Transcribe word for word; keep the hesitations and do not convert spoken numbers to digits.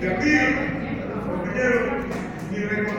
de amigos, compañeros y reconocer.